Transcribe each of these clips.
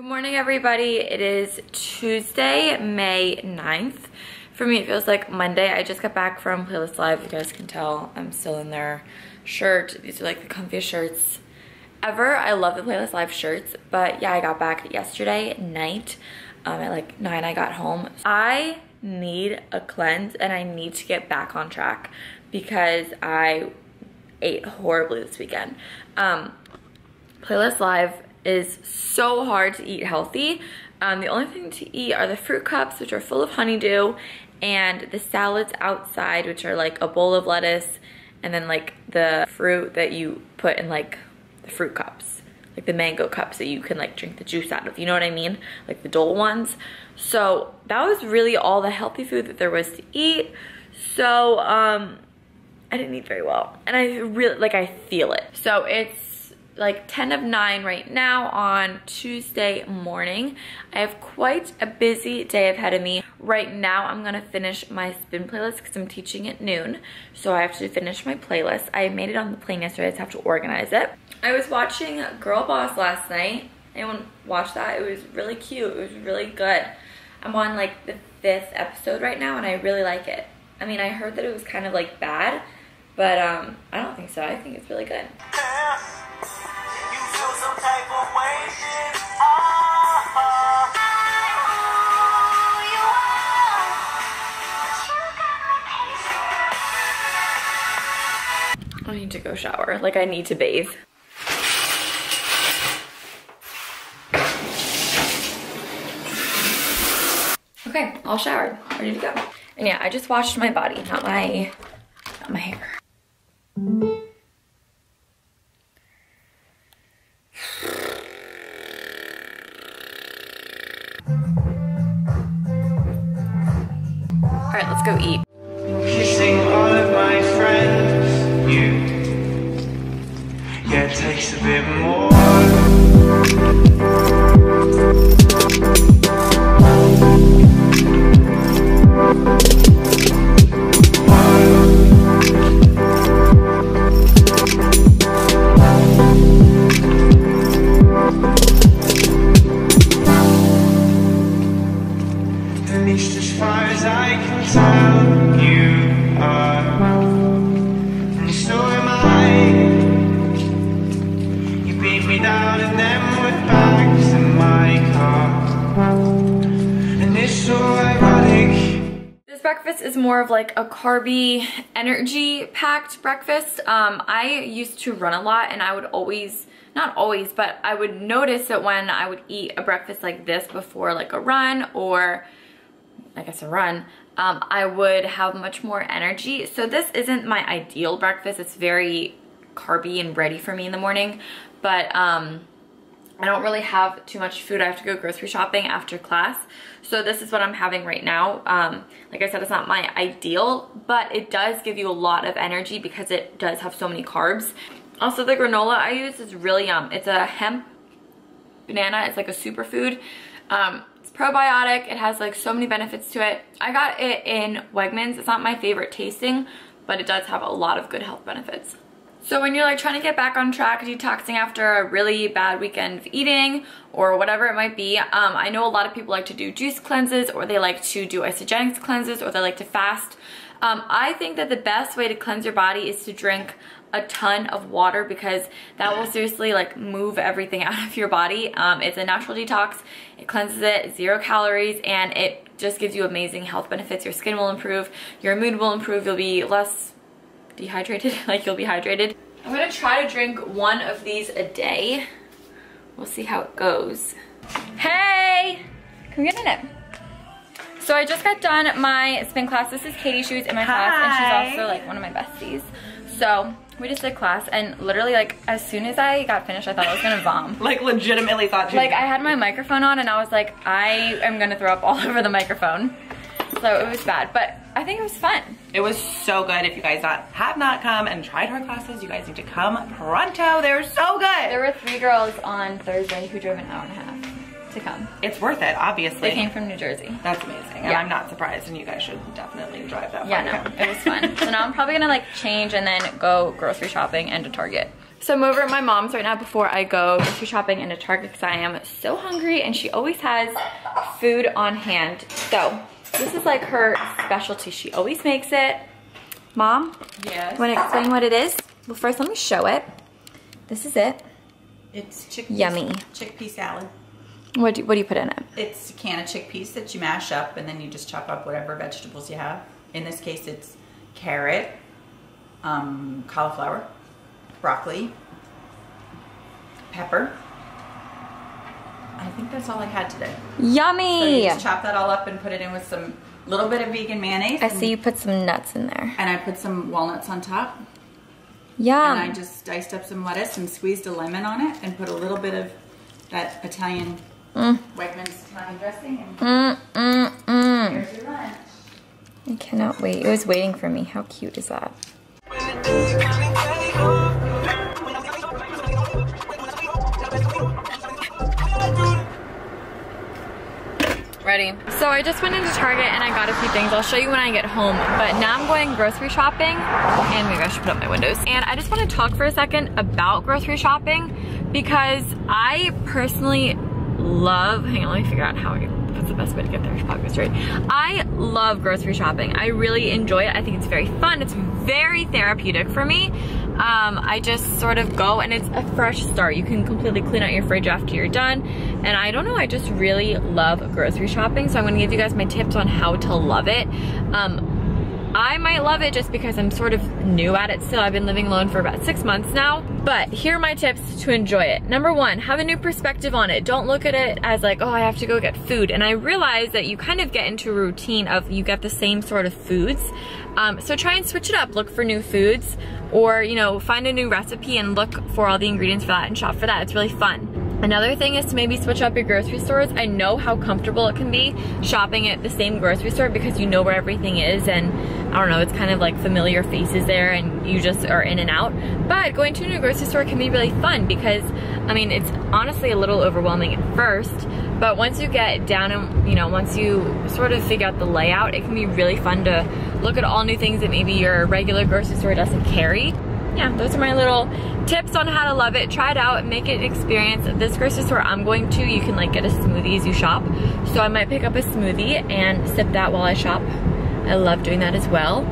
Good morning, everybody. It is Tuesday, May 9th. For me, it feels like Monday. I just got back from Playlist Live. You guys can tell I'm still in their shirt. These are like the comfiest shirts ever. I love the Playlist Live shirts, but yeah, I got back yesterday night at like 9. I got home. I need a cleanse and I need to get back on track because I ate horribly this weekend. Playlist Live is so hard to eat healthy. The only thing to eat are the fruit cups, which are full of honeydew, and the salads outside, which are like a bowl of lettuce and then like the fruit that you put in like the fruit cups, like the mango cups that you can like drink the juice out of, you know what I mean, like the dole ones. So that was really all the healthy food that there was to eat. So I didn't eat very well, and I really, like, I feel it. So it's like 10 of 9 right now on Tuesday morning. I have quite a busy day ahead of me. Right now I'm gonna finish my spin playlist because I'm teaching at noon. So I have to finish my playlist. I made it on the plane yesterday, I just have to organize it. I was watching Girl Boss last night. Anyone watch that? It was really cute, it was really good. I'm on like the 5th episode right now and I really like it. I mean, I heard that it was kind of like bad, but I don't think so. I think it's really good. Some type of way, you are. I need to go shower. Like, I need to bathe. Okay, all showered, ready to go. And yeah, I just washed my body, not my hair. Let's go eat. Kissing all of my friends, yeah, it takes a bit more. At least as far as I can tell, you are, and so am I. You beat me down and then went back to my car, and it's so ironic. This breakfast is more of like a carby, energy-packed breakfast. I used to run a lot and I would always, not always, but I would notice that when I would eat a breakfast like this before like a run, or I guess a run, I would have much more energy. So this isn't my ideal breakfast. It's very carby and bready for me in the morning, but I don't really have too much food. I have to go grocery shopping after class. So this is what I'm having right now. Like I said, it's not my ideal, but it does give you a lot of energy because it does have so many carbs. Also, the granola I use is really yum. It's a hemp banana. It's like a superfood. It's probiotic. It has like so many benefits to it. I got it in Wegmans. It's not my favorite tasting, but it does have a lot of good health benefits. So when you're like trying to get back on track, detoxing after a really bad weekend of eating or whatever it might be, I know a lot of people like to do juice cleanses, or they like to do Isagenix cleanses, or they like to fast. I think that the best way to cleanse your body is to drink a ton of water, because that will seriously like move everything out of your body. It's a natural detox, it cleanses it, 0 calories, and it just gives you amazing health benefits. Your skin will improve, your mood will improve, you'll be less dehydrated, like you'll be hydrated. I'm gonna try to drink one of these a day. We'll see how it goes. Hey, come get in it. So I just got done my spin class. This is Katie, she was in my class, and she's also like one of my besties. So we just did class, and literally like as soon as I got finished, I thought I was gonna vom. Like, legitimately thought you. Like, I had my microphone on and I was like, I am gonna throw up all over the microphone. So it was bad, but I think it was fun. It was so good. If you guys have not come and tried our classes, you guys need to come pronto. They were so good. There were 3 girls on Thursday who drove an hour and a half to come. It's worth it, obviously. They came from New Jersey. That's amazing. And yeah, I'm not surprised, and you guys should definitely drive that far. Yeah, no, it was fun. So now I'm probably gonna like change and then go grocery shopping and to Target. So I'm over at my mom's right now before I go grocery shopping into Target because I am so hungry and she always has food on hand. So this is like her specialty. She always makes it. Mom? Yes? Want to explain what it is? Well, first let me show it. This is it. It's chickpeas. Yummy. Chickpea salad. What do you put in it? It's a can of chickpeas that you mash up and then you just chop up whatever vegetables you have. In this case, it's carrot, cauliflower, broccoli, pepper. I think that's all I had today. Yummy! So you just chop that all up and put it in with some little bit of vegan mayonnaise. I see you put some nuts in there. And I put some walnuts on top. Yeah. And I just diced up some lettuce and squeezed a lemon on it and put a little bit of that Italian, Wegmans Italian dressing. And here's your lunch. I cannot wait. It was waiting for me. How cute is that? Ready. So I just went into Target and I got a few things. I'll show you when I get home, but now I'm going grocery shopping and maybe I should put up my windows. And I just want to talk for a second about grocery shopping because I personally love, hang on, let me figure out how I what's the best way to get there, podcast right. I love grocery shopping. I really enjoy it. I think it's very fun. It's very therapeutic for me. I just sort of go and it's a fresh start. You can completely clean out your fridge after you're done. And I don't know, I just really love grocery shopping. So I'm gonna give you guys my tips on how to love it. I might love it just because I'm sort of new at it still. I've been living alone for about 6 months now, but here are my tips to enjoy it. Number one, have a new perspective on it. Don't look at it as like, oh, I have to go get food. And I realize that you kind of get into a routine of you get the same sort of foods. So try and switch it up. Look for new foods or, you know, find a new recipe and look for all the ingredients for that and shop for that. It's really fun. Another thing is to maybe switch up your grocery stores. I know how comfortable it can be shopping at the same grocery store because you know where everything is and I don't know, it's kind of like familiar faces there and you just are in and out. But going to a new grocery store can be really fun because, I mean, it's honestly a little overwhelming at first, but once you get down and, you know, once you sort of figure out the layout, it can be really fun to look at all new things that maybe your regular grocery store doesn't carry. Yeah, those are my little tips on how to love it. Try it out and make it an experience. This grocery store I'm going to, you can like get a smoothie as you shop. So I might pick up a smoothie and sip that while I shop. I love doing that as well.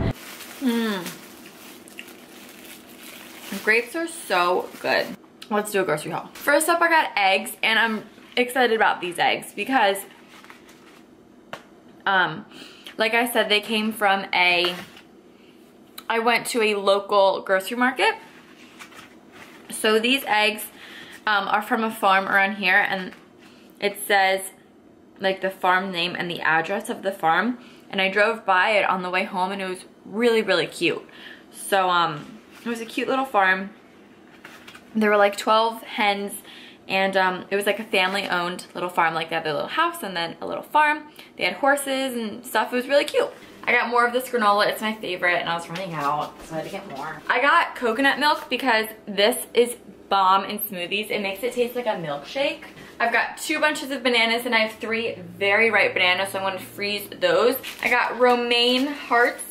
Grapes are so good. Let's do a grocery haul. First up, I got eggs and I'm excited about these eggs because, like I said, they came from I went to a local grocery market. So these eggs are from a farm around here and it says like the farm name and the address of the farm. And I drove by it on the way home and it was really, really cute. So it was a cute little farm. There were like 12 hens and it was like a family owned little farm. Like they had their little house and then a little farm. They had horses and stuff. It was really cute. I got more of this granola, it's my favorite, and I was running out, so I had to get more. I got coconut milk because this is bomb in smoothies. It makes it taste like a milkshake. I've got 2 bunches of bananas, and I have 3 very ripe bananas, so I'm gonna freeze those. I got romaine hearts,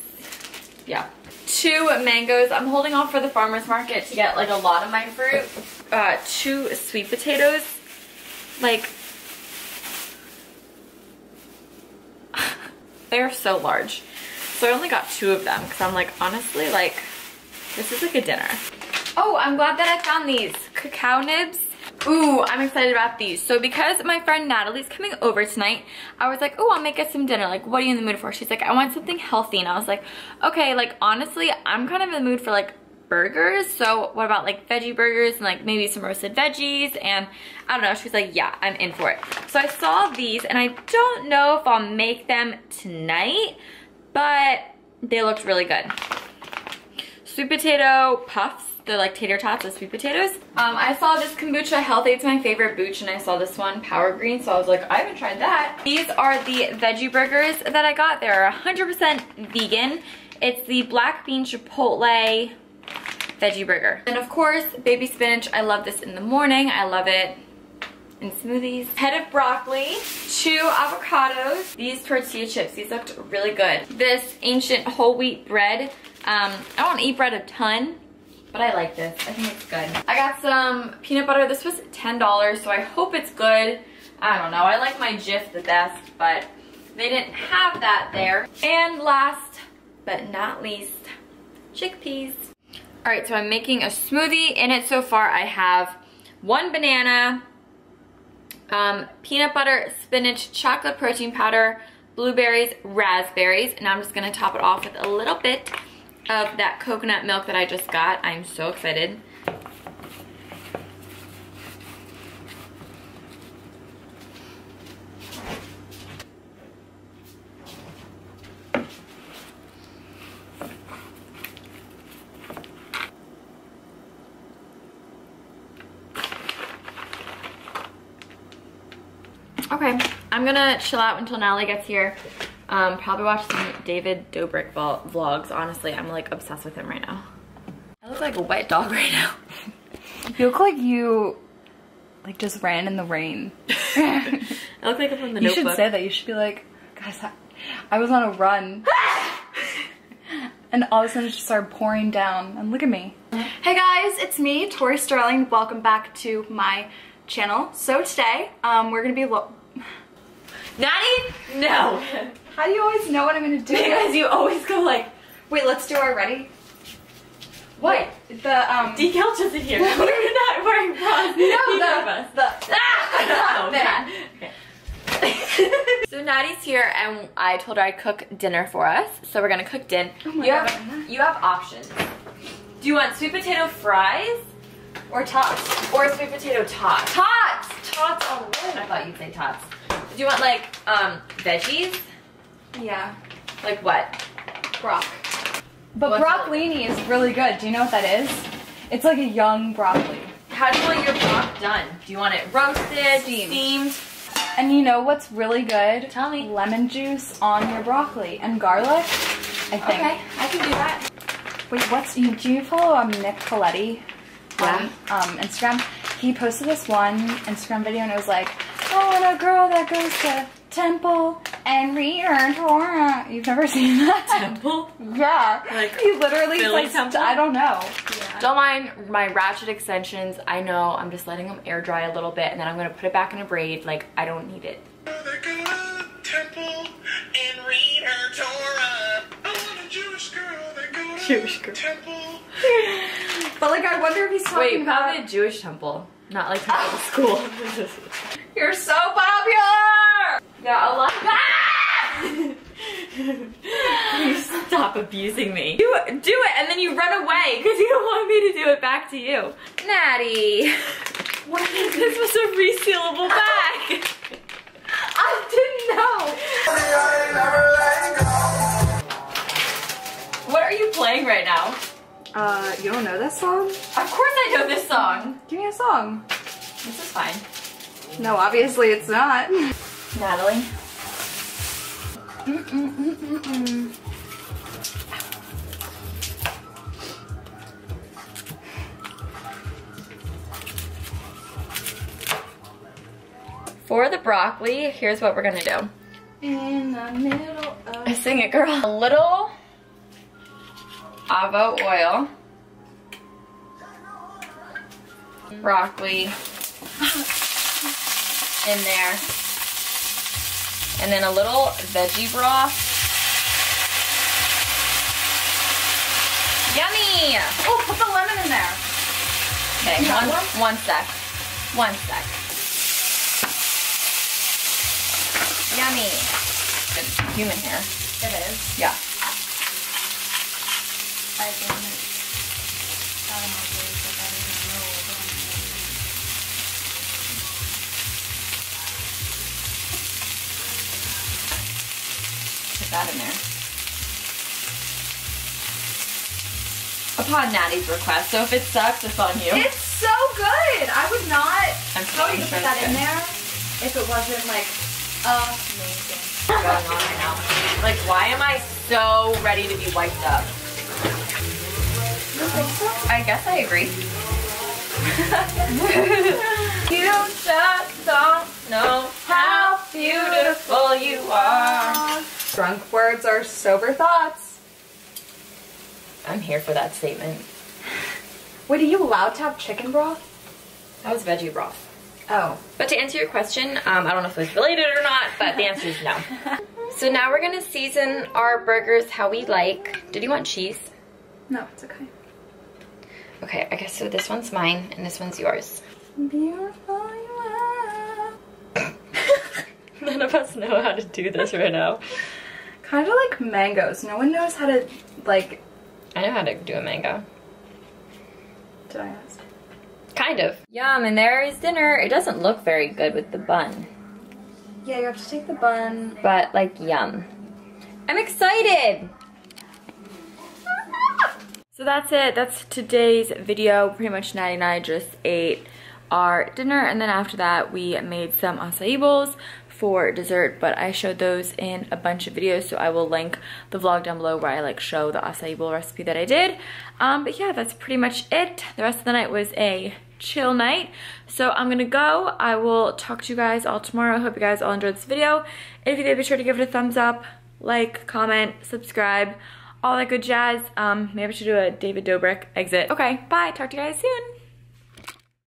yeah. 2 mangoes. I'm holding off for the farmer's market to get like a lot of my fruit. 2 sweet potatoes, like, they're so large. So I only got 2 of them because I'm like, honestly, like, this is like a dinner. Oh, I'm glad that I found these cacao nibs. Ooh, I'm excited about these. So because my friend Natalie's coming over tonight, I was like, oh, I'll make us some dinner. Like, what are you in the mood for? She's like, I want something healthy. And I was like, okay, like, honestly, I'm kind of in the mood for like burgers. So what about like veggie burgers and like maybe some roasted veggies? And I don't know, she's like, yeah, I'm in for it. So I saw these and I don't know if I'll make them tonight, but they looked really good. Sweet potato puffs, they're like tater tots with sweet potatoes. I saw this kombucha healthy, it's my favorite booch, and I saw this one power green, so I was like, I haven't tried that. These are the veggie burgers that I got. They're 100% vegan. It's the black bean chipotle veggie burger. And of course, baby spinach. I love this in the morning. I love it in smoothies. Head of broccoli, 2 avocados. These tortilla chips, these looked really good. This ancient whole wheat bread. I don't eat bread a ton, but I like this. I think it's good. I got some peanut butter. This was $10, so I hope it's good. I don't know. I like my Jif the best, but they didn't have that there. And last but not least, chickpeas. All right, so I'm making a smoothie. In it so far, I have one banana, peanut butter, spinach, chocolate protein powder, blueberries, raspberries, and I'm just gonna top it off with a little bit of that coconut milk that I just got. I'm so excited. Okay, I'm gonna chill out until Natalie gets here. Probably watch some David Dobrik vlogs. Honestly, I'm like obsessed with him right now. I look like a wet dog right now. You look like you like just ran in the rain. I look like I'm from the Notebook. You should say that. You should be like, guys, I was on a run. And all of a sudden it just started pouring down. And look at me. Hey guys, it's me, Tori Sterling. Welcome back to my channel. So today, we're gonna be Natty? No. How do you always know what I'm gonna do? Because you always go like, wait, let's do our ready. What? Wait, the decal just in here. We're not wearing bras. No, okay. So Natty's here, and I told her I'd cook dinner for us. So we're gonna cook dinner. Oh my God. You have options. Do you want sweet potato fries? Or tots. Or sweet potato tots. Tots! Tots on the lid. I thought you'd say tots. Do you want like, veggies? Yeah. Like what? Brock. But broccolini is really good. Do you know what that is? It's like a young broccoli. How do you want your brock done? Do you want it roasted? Steamed? And you know what's really good? Tell me. Lemon juice on your broccoli. And garlic, I think. Okay, I can do that. Wait, do you follow Nick Pelletti? Yeah. Instagram. He posted this one Instagram video and it was like, oh, and a girl that goes to temple and return to. You've never seen that? Temple? Yeah. Like, he literally like, temple? I don't know. Yeah. Don't mind my ratchet extensions. I know, I'm just letting them air dry a little bit and then I'm going to put it back in a braid. Like, I don't need it. They go to temple and read her Torah. I want a Jewish girl that goes to temple. But like, I wonder if he's talking about probably a Jewish temple, not like temple school. You're so popular! Yeah, a lot. You stop abusing me. You do it, and then you run away because you don't want me to do it back to you, Natty. What is this? Was a resealable bag. I didn't know. What are you playing right now? You don't know this song? Of course I know this song! Give me a song. This is fine. No, obviously it's not. Natalie. For the broccoli, here's what we're gonna do. In the middle of... I sing it, girl. A little... avocado oil, broccoli in there, and then a little veggie broth. Yummy! Oh, put the lemon in there. Okay, one sec. Yummy. It's human hair. It is? Yeah. Put that in there. Upon Natty's request, so if it sucks, it's on you. It's so good! I would not go to put that in there if it wasn't like amazing. What's going on right now? Like, why am I so ready to be wiped up? I guess I agree. You just don't know how beautiful you are. Drunk words are sober thoughts. I'm here for that statement. Wait, are you allowed to have chicken broth? That was veggie broth. Oh. But to answer your question, I don't know if it was related or not, but the answer is no. So now we're gonna season our burgers how we like. Did you want cheese? No, it's okay. Okay, I guess so this one's mine and this one's yours. Beautiful you are. None of us know how to do this right now. Kind of like mangoes. No one knows how to, like... I know how to do a mango. Did I ask? Kind of. Yum, and there is dinner. It doesn't look very good with the bun. Yeah, you have to take the bun. But, like, yum. I'm excited! So that's it. That's today's video. Pretty much Natty and I just ate our dinner, and then after that we made some acai bowls for dessert, but I showed those in a bunch of videos, so I will link the vlog down below where I like show the acai bowl recipe that I did. But yeah, that's pretty much it. The rest of the night was a chill night, so I'm gonna go. I will talk to you guys all tomorrow. I hope you guys all enjoyed this video. If you did, be sure to give it a thumbs up, like, comment, subscribe, all that good jazz. Maybe I should do a David Dobrik exit. Okay, bye. Talk to you guys soon.